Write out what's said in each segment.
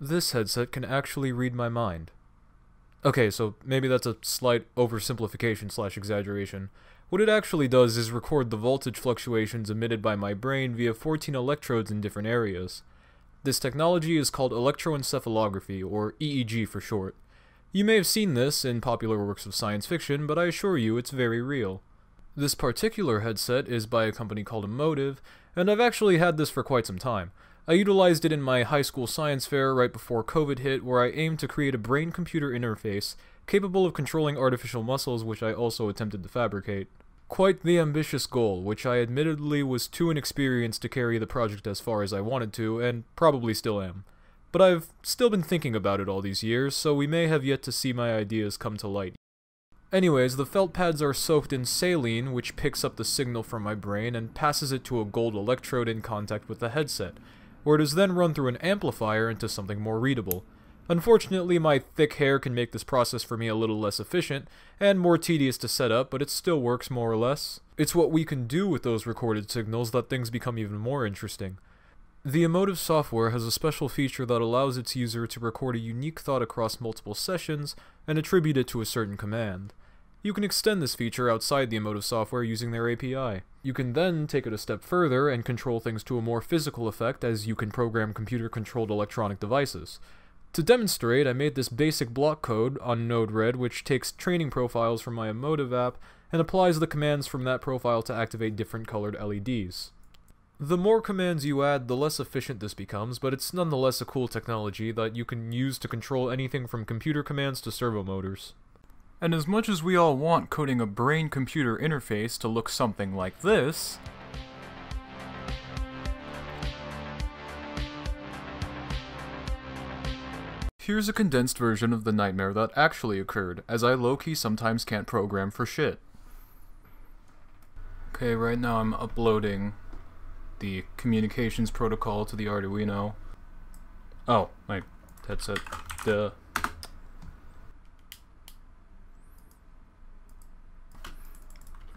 This headset can actually read my mind. Okay, so maybe that's a slight oversimplification / exaggeration. What it actually does is record the voltage fluctuations emitted by my brain via 14 electrodes in different areas. This technology is called electroencephalography, or EEG for short. You may have seen this in popular works of science fiction, but I assure you it's very real. This particular headset is by a company called Emotive, and I've actually had this for quite some time. I utilized it in my high school science fair right before COVID hit, where I aimed to create a brain-computer interface capable of controlling artificial muscles, which I also attempted to fabricate. Quite the ambitious goal, which I admittedly was too inexperienced to carry the project as far as I wanted to, and probably still am. But I've still been thinking about it all these years, so we may have yet to see my ideas come to light. Anyways, the felt pads are soaked in saline, which picks up the signal from my brain and passes it to a gold electrode in contact with the headset, where it is then run through an amplifier into something more readable. Unfortunately, my thick hair can make this process for me a little less efficient, and more tedious to set up, but it still works more or less. It's what we can do with those recorded signals that things become even more interesting. The Emotive software has a special feature that allows its user to record a unique thought across multiple sessions, and attribute it to a certain command. You can extend this feature outside the Emotive software using their API. You can then take it a step further and control things to a more physical effect, as you can program computer-controlled electronic devices. To demonstrate, I made this basic block code on Node-RED, which takes training profiles from my Emotive app and applies the commands from that profile to activate different colored LEDs. The more commands you add, the less efficient this becomes, but it's nonetheless a cool technology that you can use to control anything from computer commands to servo motors. And as much as we all want coding a brain-computer interface to look something like this, here's a condensed version of the nightmare that actually occurred, as I low-key sometimes can't program for shit. Okay, right now I'm uploading the communications protocol to the Arduino. Oh, my headset. Duh.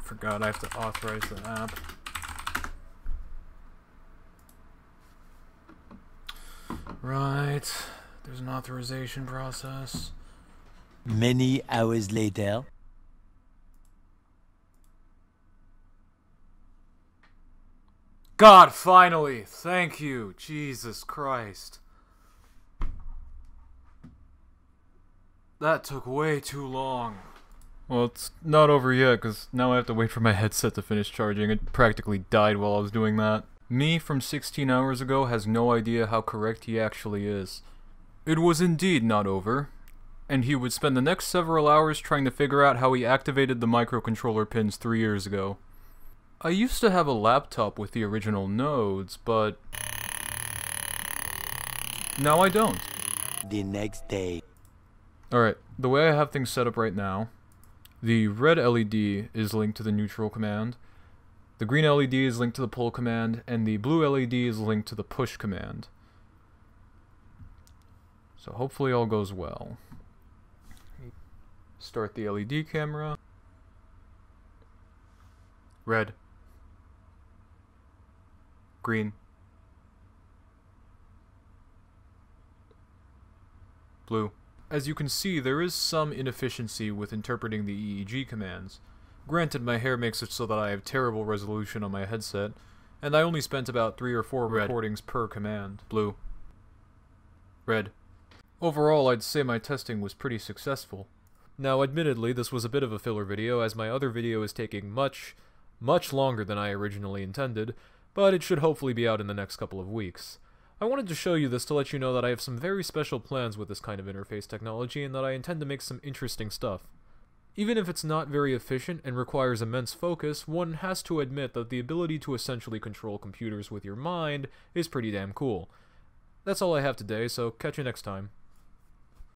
Forgot I have to authorize the app. Right, there's an authorization process. Many hours later. God, finally! Thank you, Jesus Christ. That took way too long. Well, it's not over yet, because now I have to wait for my headset to finish charging. It practically died while I was doing that. Me, from 16 hours ago, has no idea how correct he actually is. It was indeed not over, and he would spend the next several hours trying to figure out how he activated the microcontroller pins 3 years ago. I used to have a laptop with the original nodes, but now I don't. The next day. Alright, the way I have things set up right now, the red LED is linked to the neutral command, the green LED is linked to the pull command, and the blue LED is linked to the push command. So hopefully all goes well. Start the LED camera. Red. Green. Blue. As you can see, there is some inefficiency with interpreting the EEG commands. Granted, my hair makes it so that I have terrible resolution on my headset, and I only spent about 3 or 4 recordings per command. Blue. Red. Overall, I'd say my testing was pretty successful. Now, admittedly, this was a bit of a filler video, as my other video is taking much longer than I originally intended, but it should hopefully be out in the next couple of weeks. I wanted to show you this to let you know that I have some very special plans with this kind of interface technology, and that I intend to make some interesting stuff. Even if it's not very efficient and requires immense focus, one has to admit that the ability to essentially control computers with your mind is pretty damn cool. That's all I have today, so catch you next time.